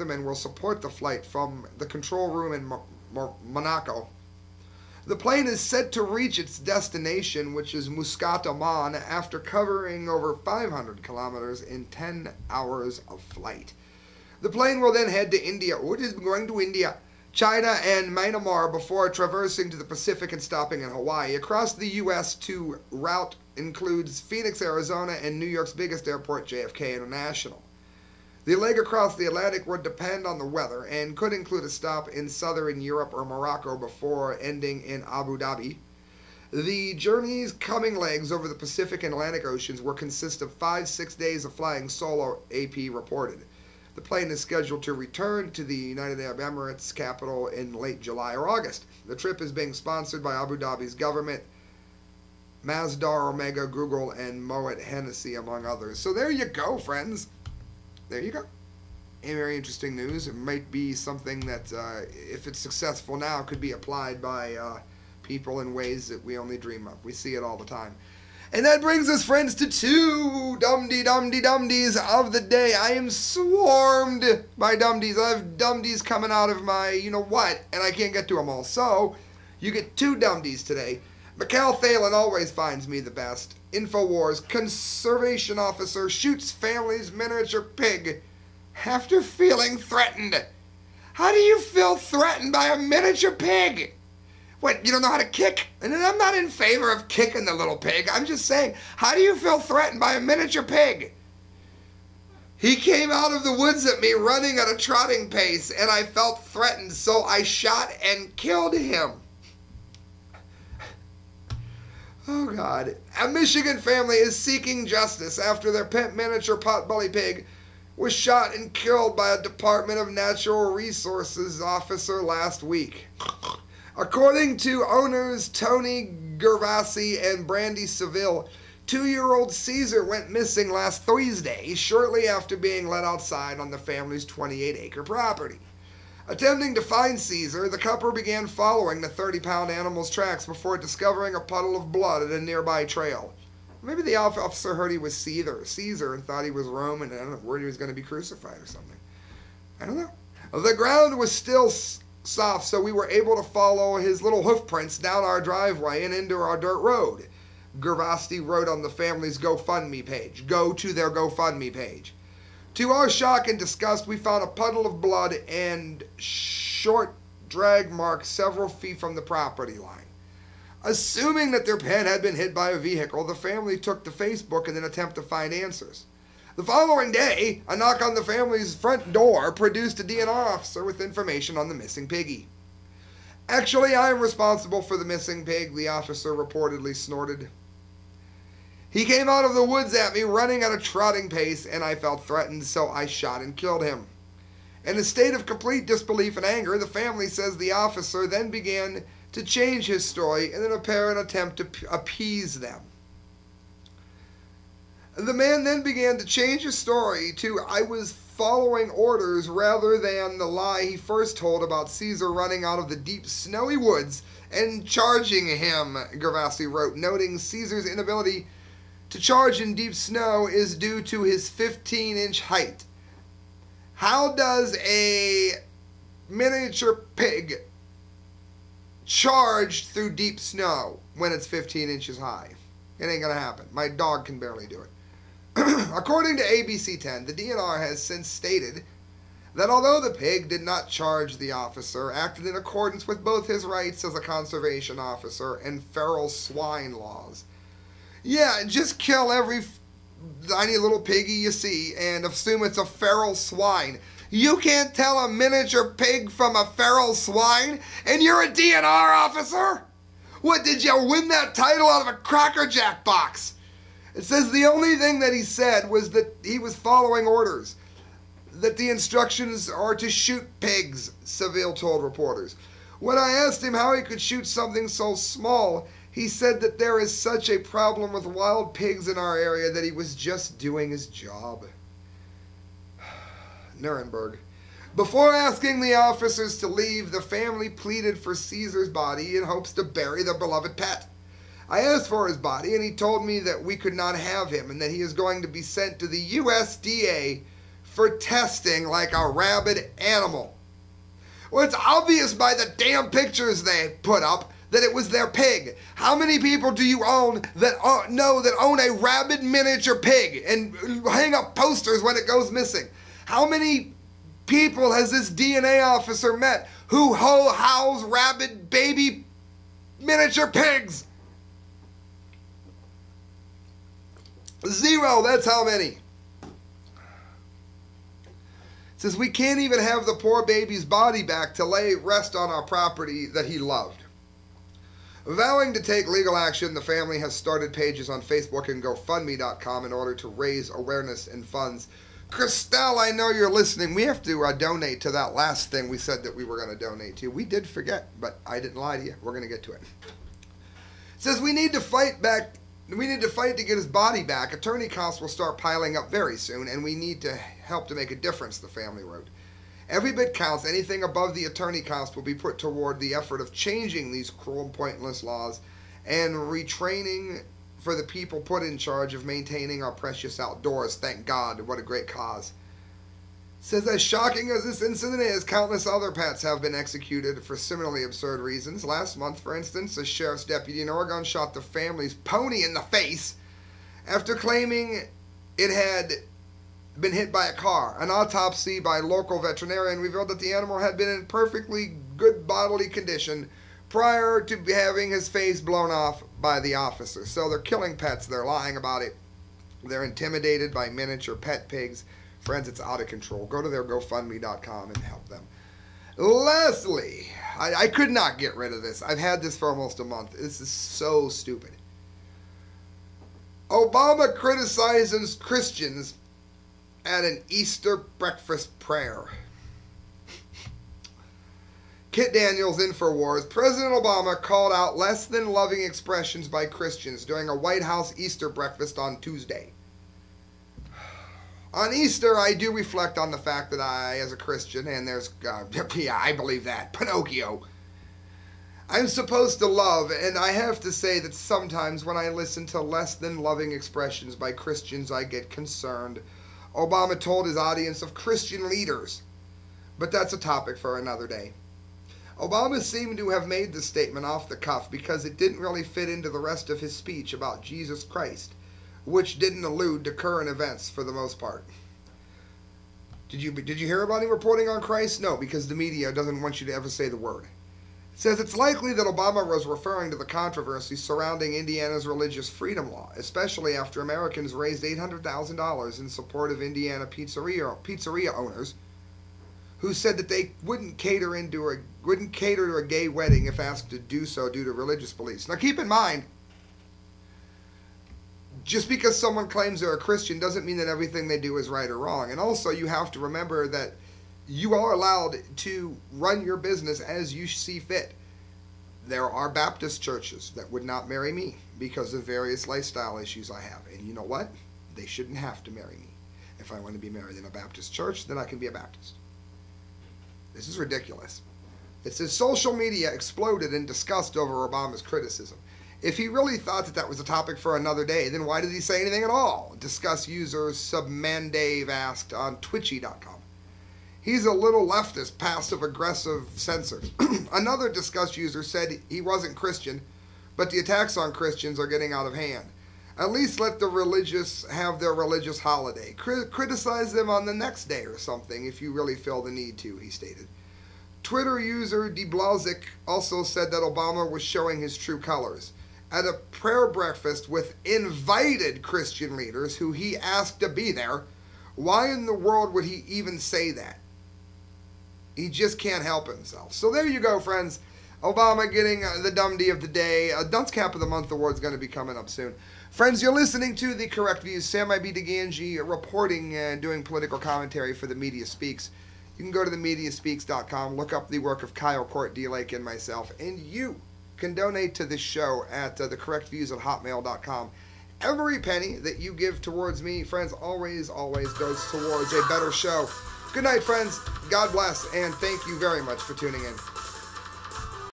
Ottoman will support the flight from the control room in Monaco. The plane is said to reach its destination, which is Muscat, Oman, after covering over 500 kilometers in 10 hours of flight. The plane will then head to India. Oh, it is going to India, China, and Myanmar before traversing to the Pacific and stopping in Hawaii. Across the U.S. to route includes Phoenix, Arizona, and New York's biggest airport, JFK International. The leg across the Atlantic would depend on the weather and could include a stop in southern Europe or Morocco before ending in Abu Dhabi. The journey's coming legs over the Pacific and Atlantic Oceans will consist of 5-6 days of flying solo, AP reported. The plane is scheduled to return to the United Arab Emirates capital in late July or August. The trip is being sponsored by Abu Dhabi's government, Mazdar Omega, Google, and Moet Hennessy, among others. So there you go, friends. There you go. Very interesting news. It might be something that, if it's successful now, could be applied by people in ways that we only dream of. We see it all the time. And that brings us, friends, to two dum-dee-dum-dee-dum-dees of the day. I am swarmed by dum-dees. I have dum-dees coming out of my you-know-what, and I can't get to them all. So, you get two dum-dees today. Mikael Thalen always finds me the best. Infowars, conservation officer shoots family's miniature pig after feeling threatened. How do you feel threatened by a miniature pig? What, you don't know how to kick? And I'm not in favor of kicking the little pig. I'm just saying, how do you feel threatened by a miniature pig? He came out of the woods at me running at a trotting pace, and I felt threatened, so I shot and killed him. Oh, God. A Michigan family is seeking justice after their pet miniature potbelly pig was shot and killed by a Department of Natural Resources officer last week. According to owners Tony Gervasi and Brandy Seville, 2-year-old Caesar went missing last Thursday, shortly after being let outside on the family's 28-acre property. Attempting to find Caesar, the couple began following the 30-pound animal's tracks before discovering a puddle of blood at a nearby trail. Maybe the officer heard he was Caesar and thought he was Roman, and I don't know, worried he was going to be crucified or something. I don't know. The ground was still soft, so we were able to follow his little hoof prints down our driveway and into our dirt road, Gervasi wrote on the family's GoFundMe page. Go to their GoFundMe page. To our shock and disgust, we found a puddle of blood and short drag marks several feet from the property line. Assuming that their pet had been hit by a vehicle, the family took to Facebook in an attempt to find answers. The following day, a knock on the family's front door produced a DNR officer with information on the missing piggy. Actually, I am responsible for the missing pig, the officer reportedly snorted. He came out of the woods at me running at a trotting pace, and I felt threatened, so I shot and killed him. In a state of complete disbelief and anger, the family says the officer then began to change his story in an apparent attempt to appease them. The man then began to change his story to, I was following orders, rather than the lie he first told about Caesar running out of the deep snowy woods and charging him, Gervasi wrote, noting Caesar's inability to charge in deep snow is due to his 15-inch height. How does a miniature pig charge through deep snow when it's 15 inches high? It ain't gonna happen. My dog can barely do it. According to ABC 10, the DNR has since stated that although the pig did not charge the officer, acted in accordance with both his rights as a conservation officer and feral swine laws. Yeah, just kill every tiny little piggy you see and assume it's a feral swine. You can't tell a miniature pig from a feral swine, and you're a DNR officer? What, did you win that title out of a Cracker Jack box? It says the only thing that he said was that he was following orders, that the instructions are to shoot pigs, Seville told reporters. When I asked him how he could shoot something so small, he said that there is such a problem with wild pigs in our area that he was just doing his job. Nuremberg. Before asking the officers to leave, the family pleaded for Caesar's body in hopes to bury their beloved pet. I asked for his body, and he told me that we could not have him and that he is going to be sent to the USDA for testing like a rabid animal. Well, it's obvious by the damn pictures they put up that it was their pig. How many people do you own that know that own a rabid miniature pig and hang up posters when it goes missing? How many people has this DNA officer met who howls rabid baby miniature pigs? Zero, that's how many. It says we can't even have the poor baby's body back to lay rest on our property that he loved. Vowing to take legal action, the family has started pages on Facebook and GoFundMe.com in order to raise awareness and funds. Christelle, I know you're listening. We have to donate to that last thing we said that we were going to donate to. We did forget, but I didn't lie to you. We're going to get to it. It says we need to fight back. We need to fight to get his body back. Attorney costs will start piling up very soon, and we need to help to make a difference, the family wrote. Every bit counts. Anything above the attorney cost will be put toward the effort of changing these cruel and pointless laws and retraining for the people put in charge of maintaining our precious outdoors. Thank God, what a great cause. It says, as shocking as this incident is, countless other pets have been executed for similarly absurd reasons. Last month, for instance, a sheriff's deputy in Oregon shot the family's pony in the face after claiming it had been hit by a car. An autopsy by a local veterinarian revealed that the animal had been in perfectly good bodily condition prior to having his face blown off by the officer. So they're killing pets. They're lying about it. They're intimidated by miniature pet pigs. Friends, it's out of control. Go to their GoFundMe.com and help them. Lastly, I could not get rid of this. I've had this for almost a month. This is so stupid. Obama criticizes Christians at an Easter breakfast prayer. Kit Daniels, Infowars. President Obama called out less than loving expressions by Christians during a White House Easter breakfast on Tuesday. On Easter, I do reflect on the fact that I, as a Christian, and there's, yeah, I believe that, Pinocchio, I'm supposed to love, and I have to say that sometimes when I listen to less than loving expressions by Christians, I get concerned. Obama told his audience of Christian leaders, but that's a topic for another day. Obama seemed to have made the statement off the cuff because it didn't really fit into the rest of his speech about Jesus Christ, which didn't allude to current events for the most part. Did you hear about him reporting on Christ? No, because the media doesn't want you to ever say the word. It says it's likely that Obama was referring to the controversy surrounding Indiana's religious freedom law, especially after Americans raised $800,000 in support of Indiana pizzeria owners who said that they wouldn't cater to a gay wedding if asked to do so due to religious beliefs. Now keep in mind, just because someone claims they're a Christian doesn't mean that everything they do is right or wrong. And also you have to remember that you are allowed to run your business as you see fit. There are Baptist churches that would not marry me because of various lifestyle issues I have. And you know what? They shouldn't have to marry me. If I want to be married in a Baptist church, then I can be a Baptist. This is ridiculous. It says social media exploded in disgust over Obama's criticism. If he really thought that that was a topic for another day, then why did he say anything at all? Discuss user Submandave asked on twitchy.com. He's a little leftist, passive-aggressive censor. Another discuss user said he wasn't Christian, but the attacks on Christians are getting out of hand. At least let the religious have their religious holiday. Criticize them on the next day or something if you really feel the need to, he stated. Twitter user DiBlazic also said that Obama was showing his true colors at a prayer breakfast with invited Christian leaders who he asked to be there. Why in the world would he even say that? He just can't help himself. So there you go, friends. Obama getting the Dumdy of the Day. Dunce Cap of the Month award is going to be coming up soon. Friends, you're listening to The Correct Views. Sam I. B. DeGangi reporting and doing political commentary for The Media Speaks. You can go to themediaspeaks.com, look up the work of Kyle Court, D. Lake, and myself, and you can donate to this show at thecorrectviews@hotmail.com. Every penny that you give towards me, friends, always goes towards a better show. Good night, friends. God bless, and thank you very much for tuning in.